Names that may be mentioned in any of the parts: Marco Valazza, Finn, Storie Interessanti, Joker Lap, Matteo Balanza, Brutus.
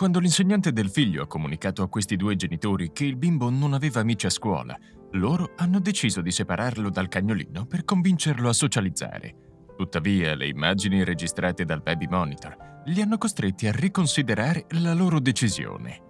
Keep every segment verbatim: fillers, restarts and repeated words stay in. Quando l'insegnante del figlio ha comunicato a questi due genitori che il bimbo non aveva amici a scuola, loro hanno deciso di separarlo dal cagnolino per convincerlo a socializzare. Tuttavia, le immagini registrate dal baby monitor li hanno costretti a riconsiderare la loro decisione.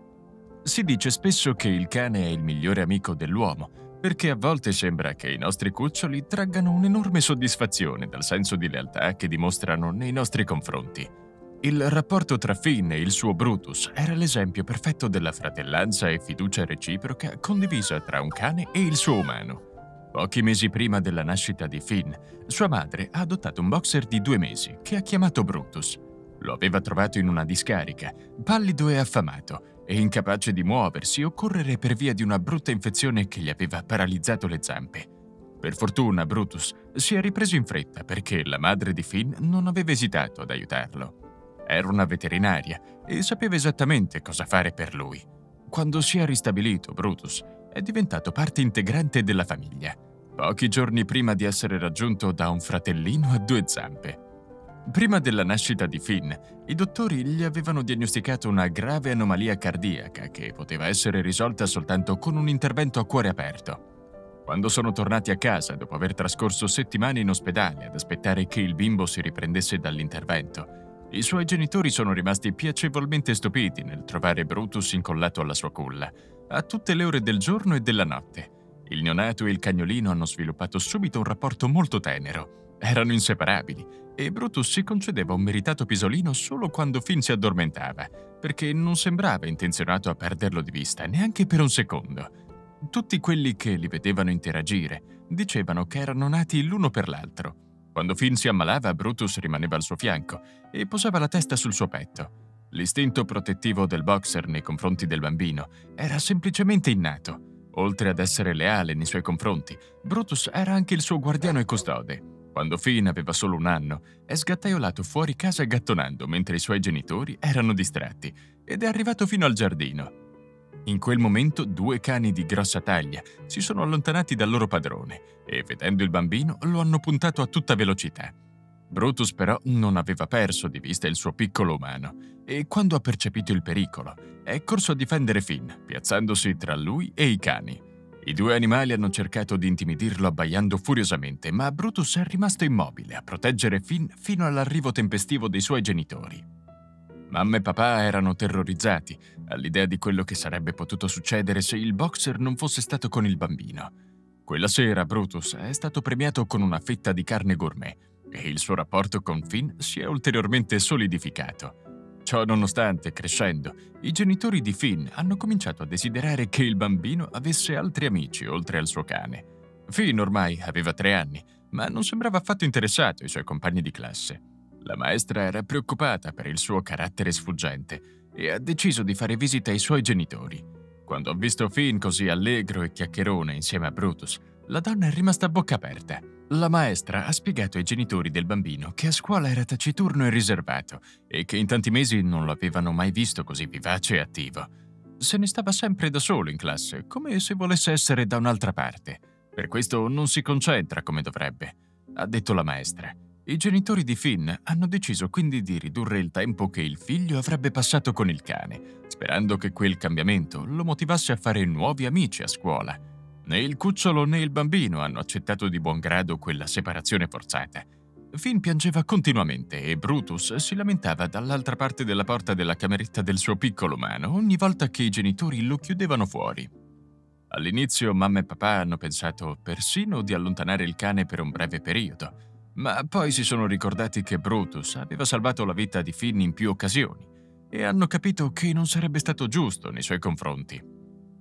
Si dice spesso che il cane è il migliore amico dell'uomo, perché a volte sembra che i nostri cuccioli traggano un'enorme soddisfazione dal senso di lealtà che dimostrano nei nostri confronti. Il rapporto tra Finn e il suo Brutus era l'esempio perfetto della fratellanza e fiducia reciproca condivisa tra un cane e il suo umano. Pochi mesi prima della nascita di Finn, sua madre ha adottato un boxer di due mesi che ha chiamato Brutus. Lo aveva trovato in una discarica, pallido e affamato, e incapace di muoversi o correre per via di una brutta infezione che gli aveva paralizzato le zampe. Per fortuna Brutus si è ripreso in fretta perché la madre di Finn non aveva esitato ad aiutarlo. Era una veterinaria e sapeva esattamente cosa fare per lui. Quando si è ristabilito, Brutus è diventato parte integrante della famiglia, pochi giorni prima di essere raggiunto da un fratellino a due zampe. Prima della nascita di Finn, i dottori gli avevano diagnosticato una grave anomalia cardiaca che poteva essere risolta soltanto con un intervento a cuore aperto. Quando sono tornati a casa, dopo aver trascorso settimane in ospedale ad aspettare che il bimbo si riprendesse dall'intervento, i suoi genitori sono rimasti piacevolmente stupiti nel trovare Brutus incollato alla sua culla, a tutte le ore del giorno e della notte. Il neonato e il cagnolino hanno sviluppato subito un rapporto molto tenero. Erano inseparabili e Brutus si concedeva un meritato pisolino solo quando Finn si addormentava, perché non sembrava intenzionato a perderlo di vista neanche per un secondo. Tutti quelli che li vedevano interagire dicevano che erano nati l'uno per l'altro. Quando Finn si ammalava, Brutus rimaneva al suo fianco e posava la testa sul suo petto. L'istinto protettivo del boxer nei confronti del bambino era semplicemente innato. Oltre ad essere leale nei suoi confronti, Brutus era anche il suo guardiano e custode. Quando Finn aveva solo un anno, è sgattaiolato fuori casa gattonando mentre i suoi genitori erano distratti ed è arrivato fino al giardino. In quel momento due cani di grossa taglia si sono allontanati dal loro padrone e, vedendo il bambino, lo hanno puntato a tutta velocità. Brutus però non aveva perso di vista il suo piccolo umano e, quando ha percepito il pericolo, è corso a difendere Finn, piazzandosi tra lui e i cani. I due animali hanno cercato di intimidirlo abbaiando furiosamente, ma Brutus è rimasto immobile a proteggere Finn fino all'arrivo tempestivo dei suoi genitori. Mamma e papà erano terrorizzati all'idea di quello che sarebbe potuto succedere se il boxer non fosse stato con il bambino. Quella sera Brutus è stato premiato con una fetta di carne gourmet e il suo rapporto con Finn si è ulteriormente solidificato. Ciò nonostante, crescendo, i genitori di Finn hanno cominciato a desiderare che il bambino avesse altri amici oltre al suo cane. Finn ormai aveva tre anni, ma non sembrava affatto interessato ai suoi compagni di classe. La maestra era preoccupata per il suo carattere sfuggente e ha deciso di fare visita ai suoi genitori. Quando ha visto Finn così allegro e chiacchierone insieme a Brutus, la donna è rimasta a bocca aperta. La maestra ha spiegato ai genitori del bambino che a scuola era taciturno e riservato e che in tanti mesi non lo avevano mai visto così vivace e attivo. Se ne stava sempre da solo in classe, come se volesse essere da un'altra parte. Per questo non si concentra come dovrebbe, ha detto la maestra. I genitori di Finn hanno deciso quindi di ridurre il tempo che il figlio avrebbe passato con il cane, sperando che quel cambiamento lo motivasse a fare nuovi amici a scuola. Né il cucciolo né il bambino hanno accettato di buon grado quella separazione forzata. Finn piangeva continuamente e Brutus si lamentava dall'altra parte della porta della cameretta del suo piccolo umano ogni volta che i genitori lo chiudevano fuori. All'inizio mamma e papà hanno pensato persino di allontanare il cane per un breve periodo, ma poi si sono ricordati che Brutus aveva salvato la vita di Finn in più occasioni e hanno capito che non sarebbe stato giusto nei suoi confronti.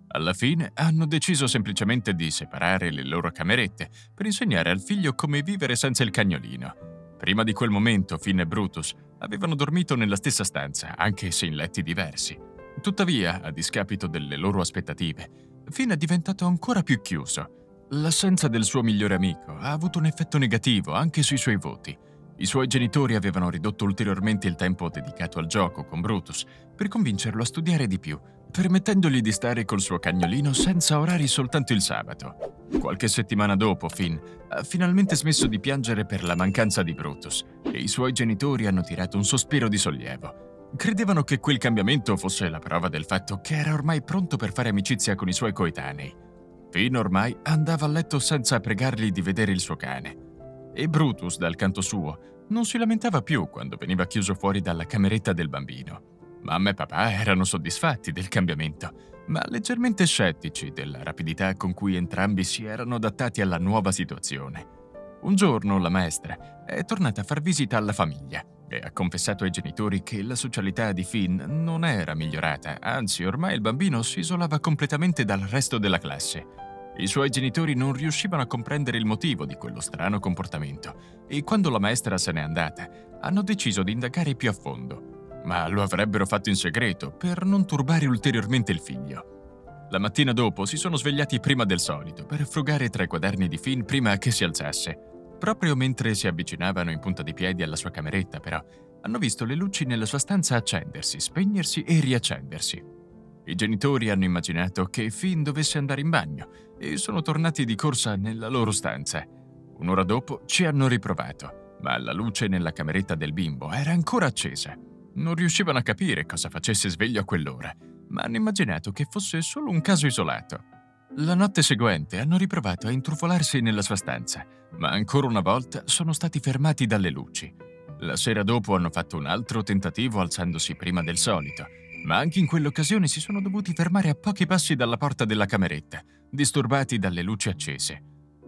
Alla fine hanno deciso semplicemente di separare le loro camerette per insegnare al figlio come vivere senza il cagnolino. Prima di quel momento Finn e Brutus avevano dormito nella stessa stanza, anche se in letti diversi. Tuttavia, a discapito delle loro aspettative, Finn è diventato ancora più chiuso. L'assenza del suo migliore amico ha avuto un effetto negativo anche sui suoi voti. I suoi genitori avevano ridotto ulteriormente il tempo dedicato al gioco con Brutus per convincerlo a studiare di più, permettendogli di stare col suo cagnolino senza orari soltanto il sabato. Qualche settimana dopo Finn ha finalmente smesso di piangere per la mancanza di Brutus e i suoi genitori hanno tirato un sospiro di sollievo. Credevano che quel cambiamento fosse la prova del fatto che era ormai pronto per fare amicizia con i suoi coetanei. Finn ormai andava a letto senza pregargli di vedere il suo cane. E Brutus, dal canto suo, non si lamentava più quando veniva chiuso fuori dalla cameretta del bambino. Mamma e papà erano soddisfatti del cambiamento, ma leggermente scettici della rapidità con cui entrambi si erano adattati alla nuova situazione. Un giorno la maestra è tornata a far visita alla famiglia e ha confessato ai genitori che la socialità di Finn non era migliorata, anzi ormai il bambino si isolava completamente dal resto della classe. I suoi genitori non riuscivano a comprendere il motivo di quello strano comportamento e quando la maestra se n'è andata hanno deciso di indagare più a fondo. Ma lo avrebbero fatto in segreto per non turbare ulteriormente il figlio. La mattina dopo si sono svegliati prima del solito per frugare tra i quaderni di Finn prima che si alzasse. Proprio mentre si avvicinavano in punta di piedi alla sua cameretta, però, hanno visto le luci nella sua stanza accendersi, spegnersi e riaccendersi. I genitori hanno immaginato che Finn dovesse andare in bagno e sono tornati di corsa nella loro stanza. Un'ora dopo ci hanno riprovato, ma la luce nella cameretta del bimbo era ancora accesa. Non riuscivano a capire cosa facesse sveglio a quell'ora, ma hanno immaginato che fosse solo un caso isolato. La notte seguente hanno riprovato a intrufolarsi nella sua stanza, ma ancora una volta sono stati fermati dalle luci. La sera dopo hanno fatto un altro tentativo alzandosi prima del solito, ma anche in quell'occasione si sono dovuti fermare a pochi passi dalla porta della cameretta, disturbati dalle luci accese.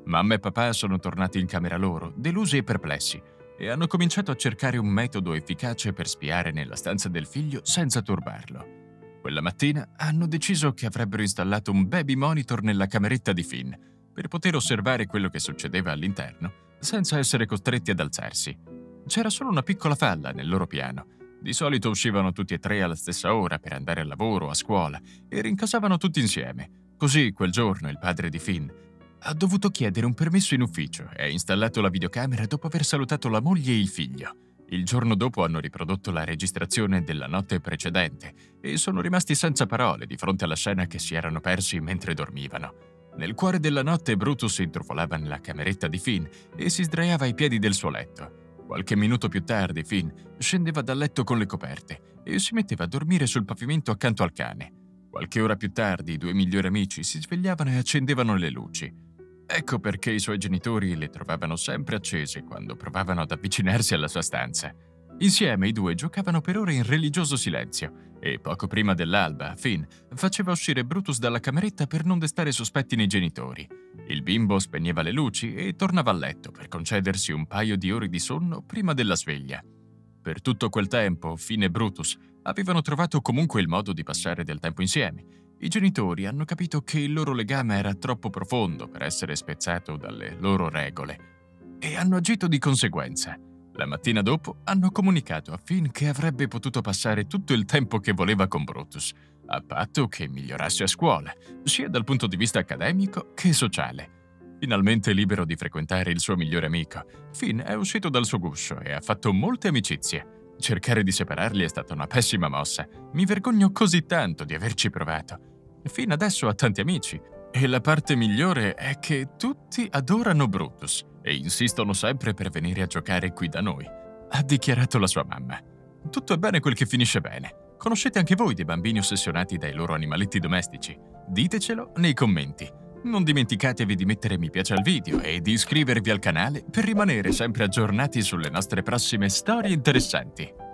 Mamma e papà sono tornati in camera loro, delusi e perplessi, e hanno cominciato a cercare un metodo efficace per spiare nella stanza del figlio senza turbarlo. Quella mattina hanno deciso che avrebbero installato un baby monitor nella cameretta di Finn per poter osservare quello che succedeva all'interno senza essere costretti ad alzarsi. C'era solo una piccola falla nel loro piano. Di solito uscivano tutti e tre alla stessa ora per andare al lavoro o a scuola e rincasavano tutti insieme. Così quel giorno il padre di Finn ha dovuto chiedere un permesso in ufficio e ha installato la videocamera dopo aver salutato la moglie e il figlio. Il giorno dopo hanno riprodotto la registrazione della notte precedente e sono rimasti senza parole di fronte alla scena che si erano persi mentre dormivano. Nel cuore della notte Brutus si intrufolava nella cameretta di Finn e si sdraiava ai piedi del suo letto. Qualche minuto più tardi Finn scendeva dal letto con le coperte e si metteva a dormire sul pavimento accanto al cane. Qualche ora più tardi i due migliori amici si svegliavano e accendevano le luci. Ecco perché i suoi genitori le trovavano sempre accese quando provavano ad avvicinarsi alla sua stanza. Insieme i due giocavano per ore in religioso silenzio e poco prima dell'alba Finn faceva uscire Brutus dalla cameretta per non destare sospetti nei genitori. Il bimbo spegneva le luci e tornava a letto per concedersi un paio di ore di sonno prima della sveglia. Per tutto quel tempo Finn e Brutus avevano trovato comunque il modo di passare del tempo insieme. I genitori hanno capito che il loro legame era troppo profondo per essere spezzato dalle loro regole e hanno agito di conseguenza. La mattina dopo hanno comunicato a Finn che avrebbe potuto passare tutto il tempo che voleva con Brutus, a patto che migliorasse a scuola, sia dal punto di vista accademico che sociale. Finalmente libero di frequentare il suo migliore amico, Finn è uscito dal suo guscio e ha fatto molte amicizie. Cercare di separarli è stata una pessima mossa. Mi vergogno così tanto di averci provato. Fino adesso ha tanti amici, e la parte migliore è che tutti adorano Brutus e insistono sempre per venire a giocare qui da noi, ha dichiarato la sua mamma. Tutto è bene quel che finisce bene. Conoscete anche voi dei bambini ossessionati dai loro animaletti domestici? Ditecelo nei commenti. Non dimenticatevi di mettere mi piace al video e di iscrivervi al canale per rimanere sempre aggiornati sulle nostre prossime storie interessanti.